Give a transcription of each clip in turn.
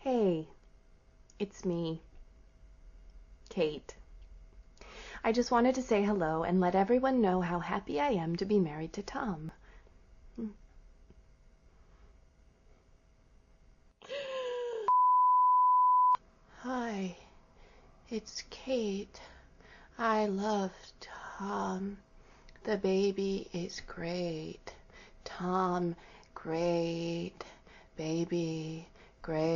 Hey, it's me, Kate. I just wanted to say hello and let everyone know how happy I am to be married to Tom. Hi, it's Kate. I love Tom. The baby is great. Tom, great. Baby, great.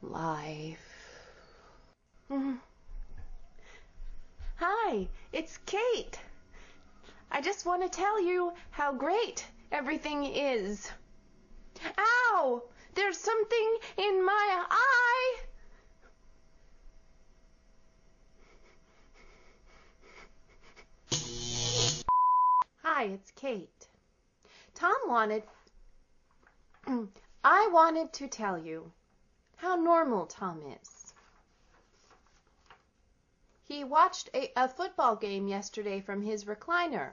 Life. Hi, it's Kate. I just want to tell you how great everything is. Ow! There's something in my eye! Hi, it's Kate. Tom wanted... I wanted to tell you how normal Tom is. He watched a football game yesterday from his recliner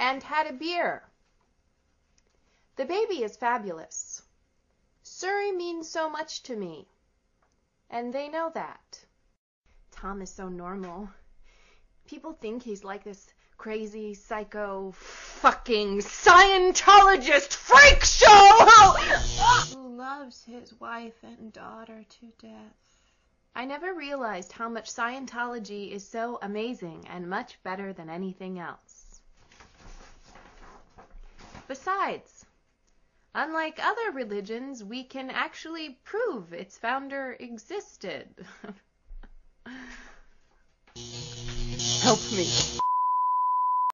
and had a beer. The baby is fabulous. Suri means so much to me, and they know that. Tom is so normal. People think he's like this crazy psycho fucking Scientologist freak show who loves his wife and daughter to death. I never realized how much Scientology is so amazing and much better than anything else. Besides, unlike other religions, we can actually prove its founder existed. Help me.